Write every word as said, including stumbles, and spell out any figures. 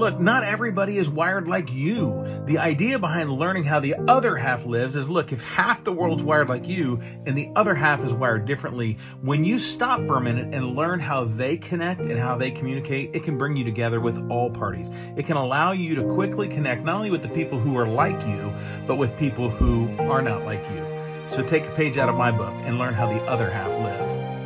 look, not everybody is wired like you. The idea behind learning how the other half lives is, look, if half the world's wired like you and the other half is wired differently, when you stop for a minute and learn how they connect and how they communicate, it can bring you together with all parties. It can allow you to quickly connect not only with the people who are like you, but with people who are not like you. So take a page out of my book and learn how the other half live.